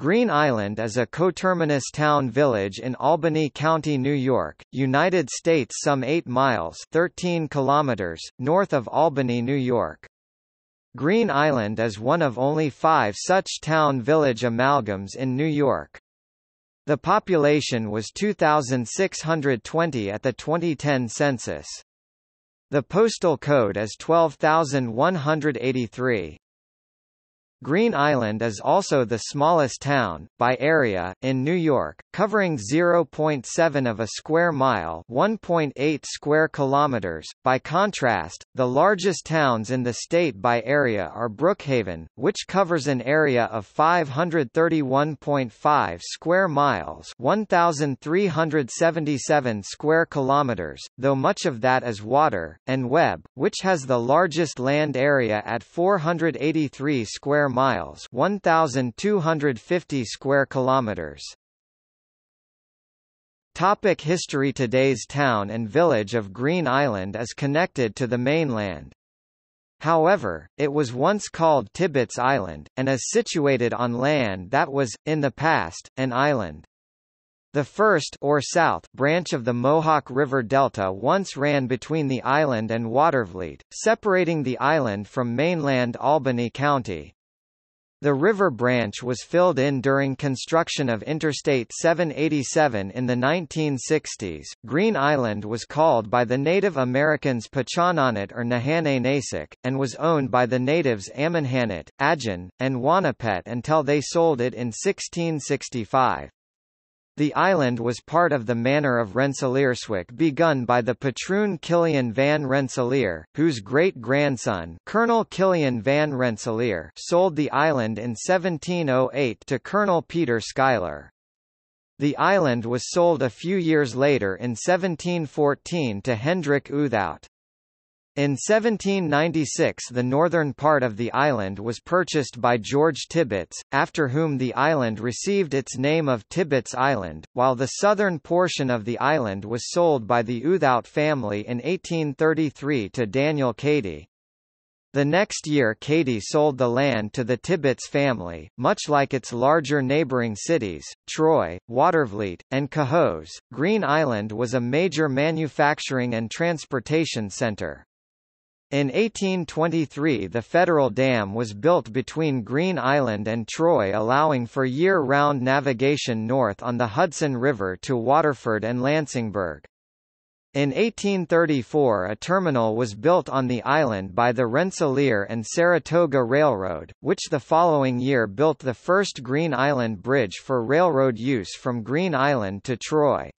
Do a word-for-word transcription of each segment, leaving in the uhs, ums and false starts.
Green Island is a coterminous town village in Albany County, New York, United States, some eight miles (thirteen kilometers) north of Albany, New York. Green Island is one of only five such town-village amalgams in New York. The population was two thousand six hundred twenty at the twenty ten census. The postal code is twelve thousand one hundred eighty-three. Green Island is also the smallest town, by area, in New York, covering zero point seven of a square mile (one point eight square kilometers). By contrast, the largest towns in the state by area are Brookhaven, which covers an area of five hundred thirty-one point five square miles (one thousand three hundred seventy-seven square kilometers), though much of that is water, and Webb, which has the largest land area at four hundred eighty-three square miles (one thousand two hundred fifty square kilometers). Topic history. Today's town and village of Green Island is connected to the mainland. However, it was once called Tibbetts Island, and is situated on land that was, in the past, an island. The first or south branch of the Mohawk River Delta once ran between the island and Watervliet, separating the island from mainland Albany County. The river branch was filled in during construction of Interstate seven eighty-seven in the nineteen sixties. Green Island was called by the Native Americans Pachononit or Nahananasik, and was owned by the natives Ammonhannet, Ajan, and Wanapet until they sold it in sixteen sixty-five. The island was part of the manor of Rensselaerswyck begun by the patroon Kilian van Rensselaer, whose great-grandson Colonel Kilian van Rensselaer sold the island in seventeen oh eight to Colonel Peter Schuyler. The island was sold a few years later in seventeen fourteen to Hendrik Oothout. In seventeen ninety-six the northern part of the island was purchased by George Tibbetts, after whom the island received its name of Tibbetts Island, while the southern portion of the island was sold by the Oothout family in eighteen thirty-three to Daniel Cady. The next year Cady sold the land to the Tibbetts family, much like its larger neighboring cities, Troy, Watervliet, and Cohoes. Green Island was a major manufacturing and transportation center. In eighteen twenty-three the Federal Dam was built between Green Island and Troy, allowing for year-round navigation north on the Hudson River to Waterford and Lansingburg. In eighteen thirty-four a terminal was built on the island by the Rensselaer and Saratoga Railroad, which the following year built the first Green Island Bridge for railroad use from Green Island to Troy.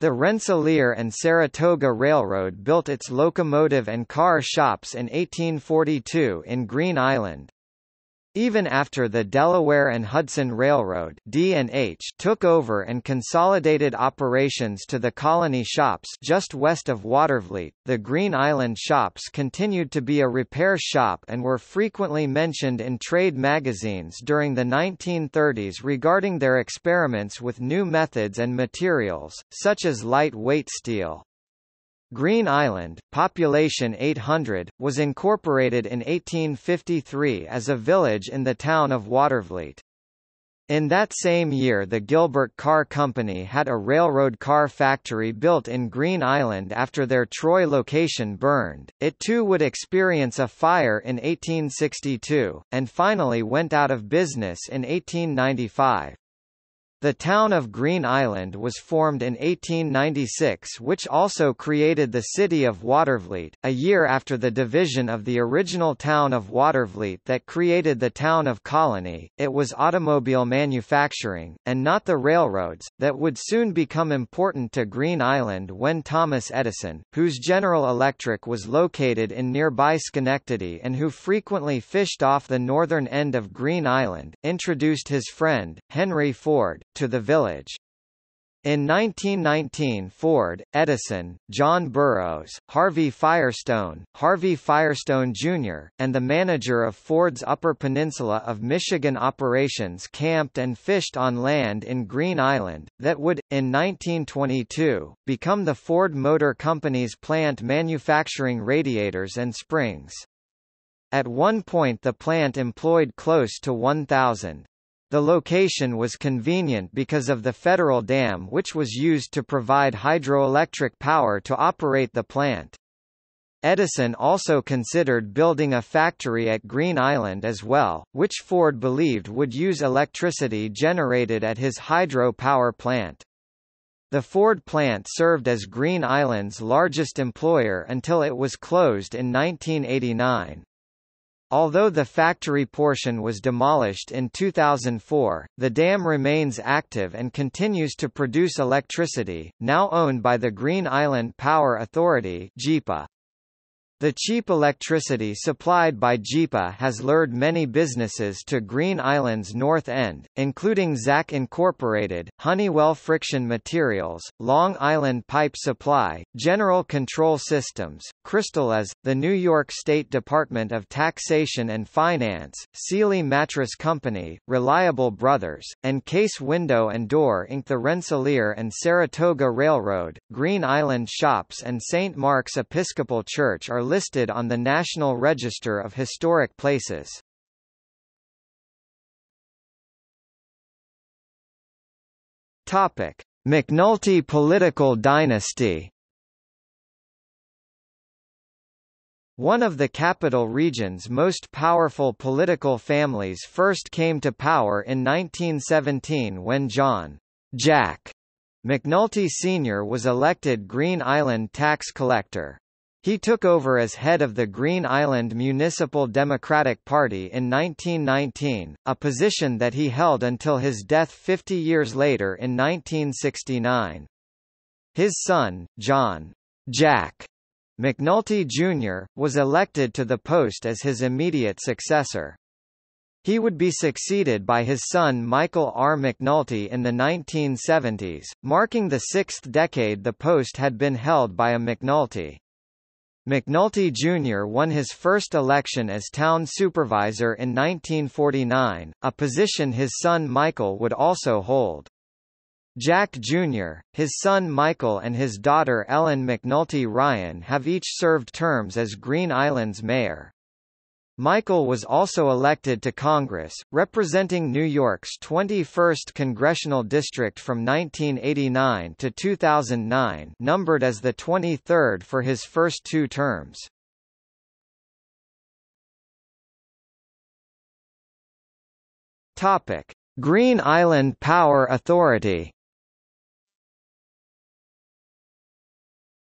The Rensselaer and Saratoga Railroad built its locomotive and car shops in eighteen forty-two in Green Island. Even after the Delaware and Hudson Railroad D and H took over and consolidated operations to the Colony Shops just west of Watervliet, the Green Island shops continued to be a repair shop and were frequently mentioned in trade magazines during the nineteen thirties regarding their experiments with new methods and materials, such as light-weight steel. Green Island, population eight hundred, was incorporated in eighteen fifty-three as a village in the town of Watervliet. In that same year the Gilbert Car Company had a railroad car factory built in Green Island after their Troy location burned. It too would experience a fire in eighteen sixty-two, and finally went out of business in eighteen ninety-five. The town of Green Island was formed in eighteen ninety-six, which also created the city of Watervliet, a year after the division of the original town of Watervliet that created the town of Colony. It was automobile manufacturing, and not the railroads, that would soon become important to Green Island when Thomas Edison, whose General Electric was located in nearby Schenectady and who frequently fished off the northern end of Green Island, introduced his friend, Henry Ford, to the village. In nineteen nineteen Ford, Edison, John Burroughs, Harvey Firestone, Harvey Firestone Junior, and the manager of Ford's Upper Peninsula of Michigan operations camped and fished on land in Green Island, that would, in nineteen twenty-two, become the Ford Motor Company's plant manufacturing radiators and springs. At one point the plant employed close to one thousand. The location was convenient because of the federal dam which was used to provide hydroelectric power to operate the plant. Edison also considered building a factory at Green Island as well, which Ford believed would use electricity generated at his hydro power plant. The Ford plant served as Green Island's largest employer until it was closed in nineteen eighty-nine. Although the factory portion was demolished in two thousand four, the dam remains active and continues to produce electricity, now owned by the Green Island Power Authority (G I P A). The cheap electricity supplied by G I P A has lured many businesses to Green Island's north end, including Zack Incorporated, Honeywell Friction Materials, Long Island Pipe Supply, General Control Systems, Crystal A S, the New York State Department of Taxation and Finance, Sealy Mattress Company, Reliable Brothers, and Case Window and Door Incorporated. The Rensselaer and Saratoga Railroad, Green Island Shops and Saint Mark's Episcopal Church are listed on the National Register of Historic Places. Topic: McNulty political dynasty. One of the capital region's most powerful political families first came to power in nineteen seventeen when John "Jack" McNulty Senior was elected Green Island tax collector. He took over as head of the Green Island Municipal Democratic Party in nineteen nineteen, a position that he held until his death fifty years later in nineteen sixty-nine. His son, John "Jack" McNulty Junior, was elected to the post as his immediate successor. He would be succeeded by his son Michael R. McNulty in the nineteen seventies, marking the sixth decade the post had been held by a McNulty. McNulty Junior won his first election as town supervisor in nineteen forty-nine, a position his son Michael would also hold. Jack Junior, his son Michael and his daughter Ellen McNulty Ryan have each served terms as Green Island's mayor. Michael was also elected to Congress, representing New York's twenty-first congressional district from nineteen eighty-nine to two thousand nine, numbered as the twenty-third for his first two terms. Topic: Green Island Power Authority.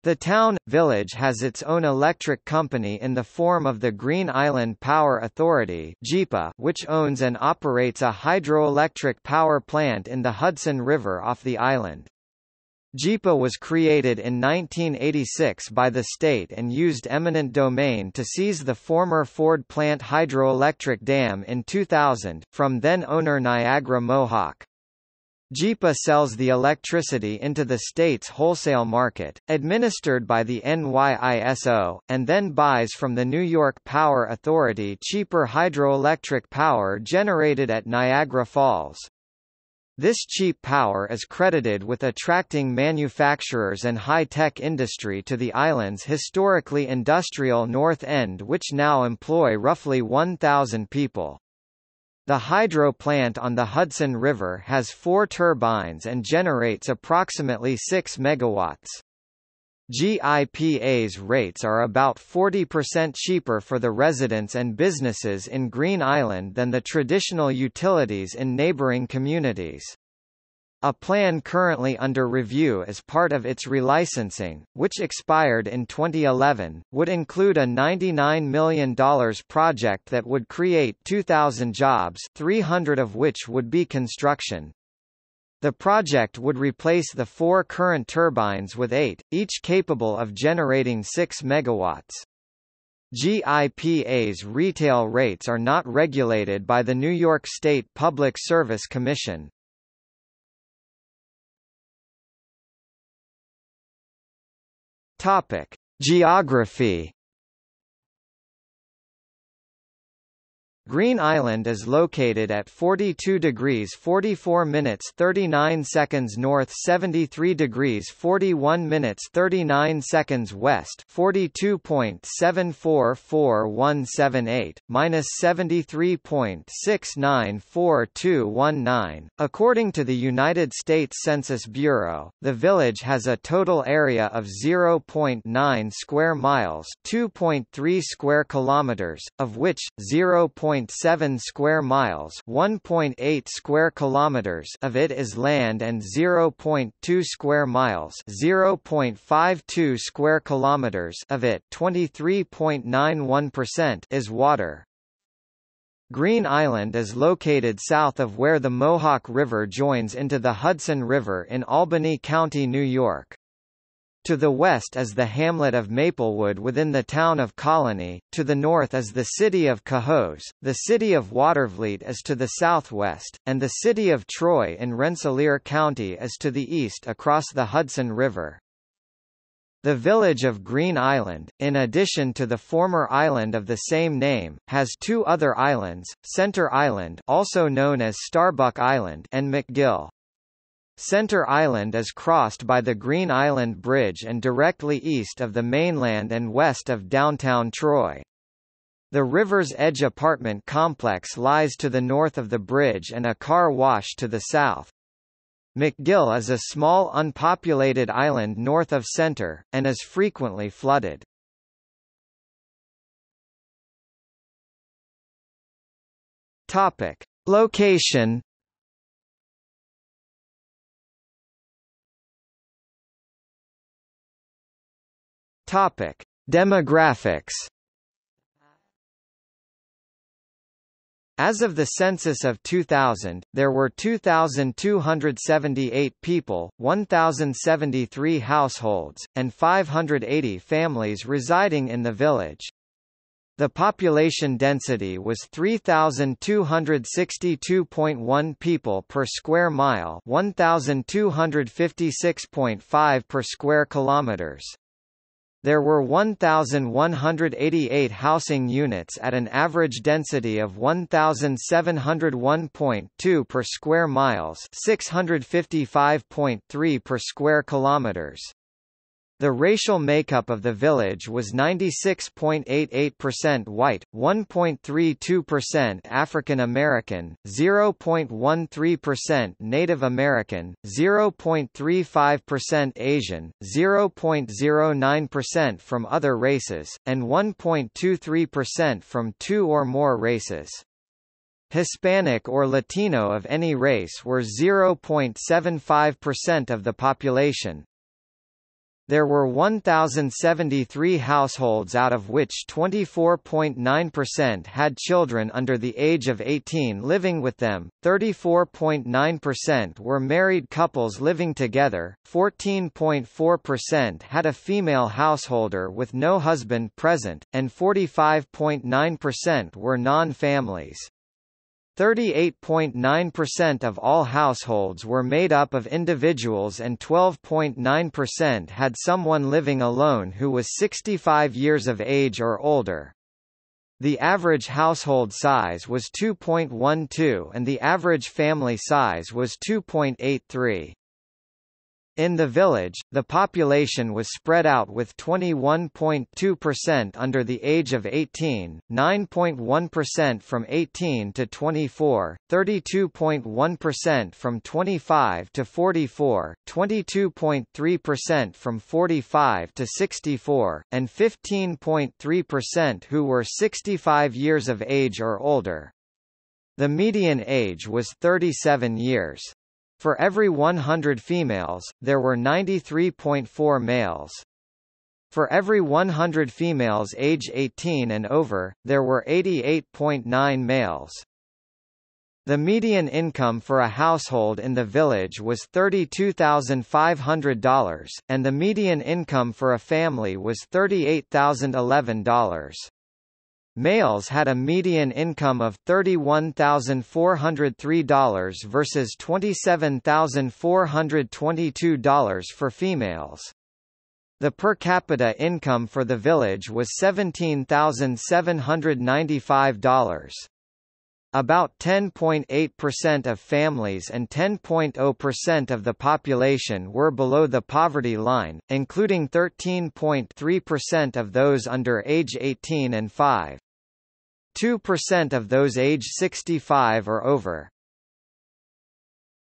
The town village has its own electric company in the form of the Green Island Power Authority (G I P A), which owns and operates a hydroelectric power plant in the Hudson River off the island. G I P A was created in nineteen eighty-six by the state and used eminent domain to seize the former Ford plant hydroelectric dam in two thousand from then owner Niagara Mohawk. G I P A sells the electricity into the state's wholesale market, administered by the N Y I S O, and then buys from the New York Power Authority cheaper hydroelectric power generated at Niagara Falls. This cheap power is credited with attracting manufacturers and high-tech industry to the island's historically industrial North End, which now employ roughly one thousand people. The hydro plant on the Hudson River has four turbines and generates approximately six megawatts. G I P A's rates are about forty percent cheaper for the residents and businesses in Green Island than the traditional utilities in neighboring communities. A plan currently under review as part of its relicensing, which expired in twenty eleven, would include a ninety-nine million dollars project that would create two thousand jobs, three hundred of which would be construction. The project would replace the four current turbines with eight, each capable of generating six megawatts. G I P A's retail rates are not regulated by the New York State Public Service Commission. Topic: Geography. Green Island is located at forty-two degrees forty-four minutes thirty-nine seconds north, seventy-three degrees forty-one minutes thirty-nine seconds west, forty-two point seven four four one seven eight, minus seventy-three point six nine four two one nine. According to the United States Census Bureau, the village has a total area of zero point nine square miles, two point three square kilometers, of which zero point seven square miles, one point eight square kilometers of it is land and zero point two square miles, zero point five two square kilometers of it, twenty-three point nine one percent, is water. Green Island is located south of where the Mohawk River joins into the Hudson River in Albany County, New York. To the west is the hamlet of Maplewood within the town of Colony, to the north is the city of Cohoes, the city of Watervliet is to the southwest, and the city of Troy in Rensselaer County is to the east across the Hudson River. The village of Green Island, in addition to the former island of the same name, has two other islands, Center Island, also known as Starbuck Island, and McGill. Center Island is crossed by the Green Island Bridge and directly east of the mainland and west of downtown Troy. The River's Edge apartment complex lies to the north of the bridge and a car wash to the south. McGill is a small unpopulated island north of Center, and is frequently flooded. Topic. Location. Topic: Demographics. As of the census of two thousand, there were two thousand two hundred seventy-eight people, one thousand seventy-three households, and five hundred eighty families residing in the village. The population density was three thousand two hundred sixty-two point one people per square mile, one thousand two hundred fifty-six point five per square kilometers. There were one thousand one hundred eighty-eight housing units at an average density of one thousand seven hundred one point two per square miles, six hundred fifty-five point three per square kilometers. The racial makeup of the village was ninety-six point eight eight percent white, one point three two percent African American, zero point one three percent Native American, zero point three five percent Asian, zero point zero nine percent from other races, and one point two three percent from two or more races. Hispanic or Latino of any race were zero point seven five percent of the population. There were one thousand seventy-three households, out of which twenty-four point nine percent had children under the age of eighteen living with them, thirty-four point nine percent were married couples living together, fourteen point four percent had a female householder with no husband present, and forty-five point nine percent were non-families. thirty-eight point nine percent of all households were made up of individuals and twelve point nine percent had someone living alone who was sixty-five years of age or older. The average household size was two point one two and the average family size was two point eight three. In the village, the population was spread out with twenty-one point two percent under the age of eighteen, nine point one percent from eighteen to twenty-four, thirty-two point one percent from twenty-five to forty-four, twenty-two point three percent from forty-five to sixty-four, and fifteen point three percent who were sixty-five years of age or older. The median age was thirty-seven years. For every one hundred females, there were ninety-three point four males. For every one hundred females age eighteen and over, there were eighty-eight point nine males. The median income for a household in the village was thirty-two thousand five hundred dollars, and the median income for a family was thirty-eight thousand eleven dollars. Males had a median income of thirty-one thousand four hundred three dollars versus twenty-seven thousand four hundred twenty-two dollars for females. The per capita income for the village was seventeen thousand seven hundred ninety-five dollars. About ten point eight percent of families and ten point zero percent of the population were below the poverty line, including thirteen point three percent of those under age eighteen and five point two percent of those age sixty-five or over.